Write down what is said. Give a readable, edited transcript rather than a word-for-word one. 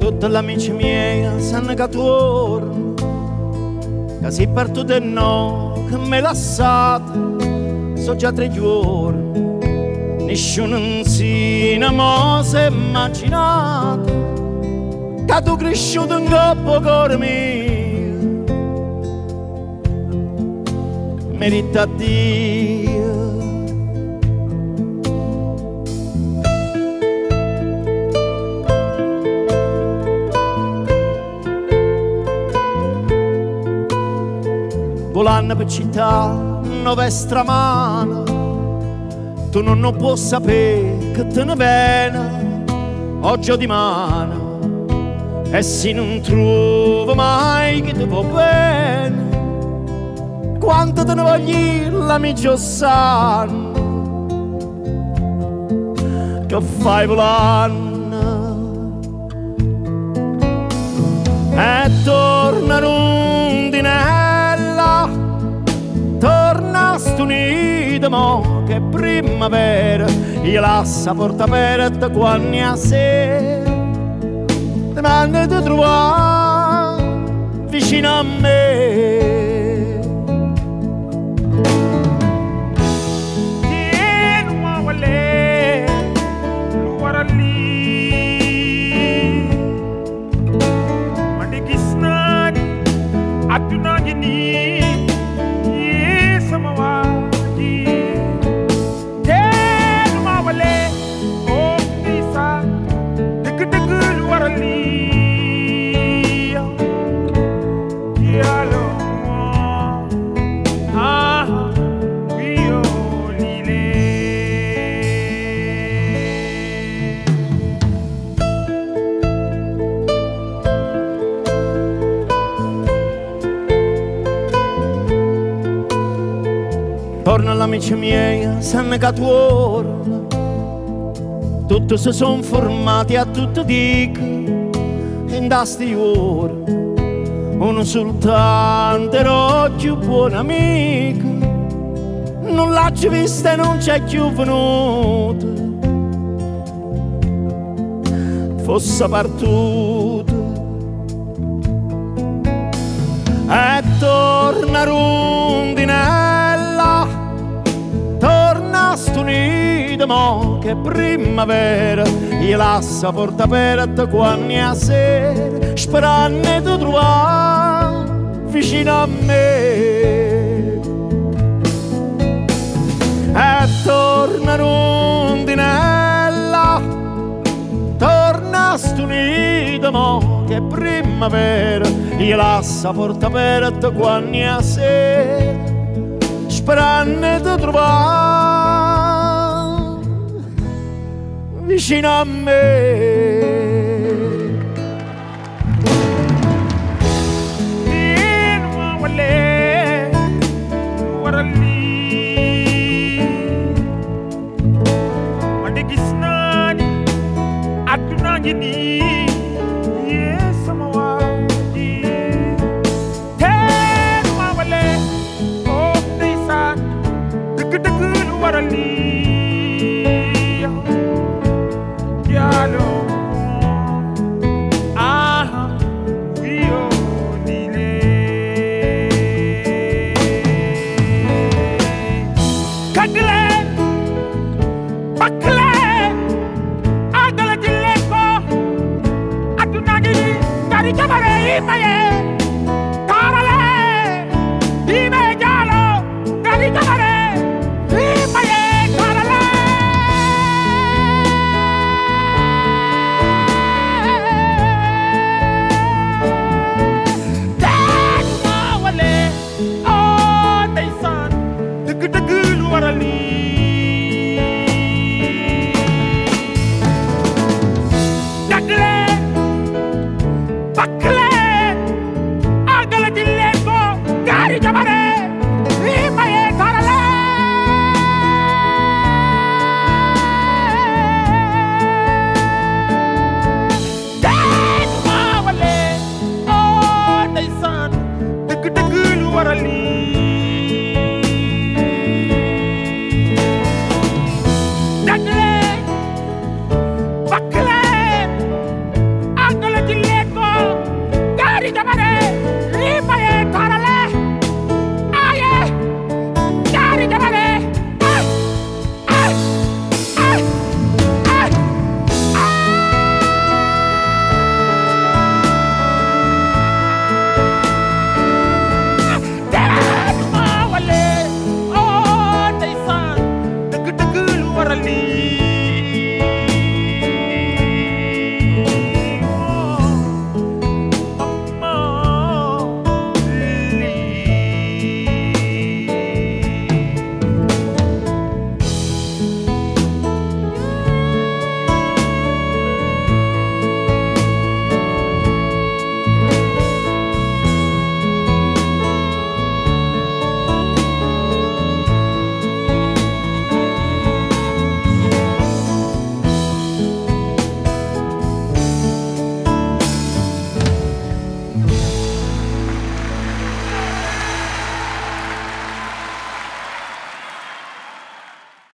Tutta l'amici miei sanno che torno, che si partute no, che me lassate, so già 3 giorni, nessuno insina, ma se immaginate, che tu cresciuto in coppa cuore mio, merita a Dio. Volando per città, non vestra mano, tu non puoi sapere che te ne viene oggi o dimani, e se non trovo mai che ti va bene, quanto te ne voglio l'amico sanno che fai volando e torna rondinare. Che primavera io lascia porta aperta quando a sera ti mando di trovare vicino a me. Tieni una quelle guarda lì ma di chi snag a più nagini. Torna l'amici miei, sanno che torna, tutti si sono formati a tutti dico, in queste ore, uno soltanto era più buon amico, non l'ha più vista e non c'è più venuto, fosse partito, e torna rondinare. Mo che primavera io lascia porta aperta quando a sera sperando di trovare vicino a me e torna rondinella torna stunita mo che primavera io lascia porta aperta quando a sera sperando di trovare vicino a me. Tieni una quelle guarda lì ma di chi snani a più nagini. Come on,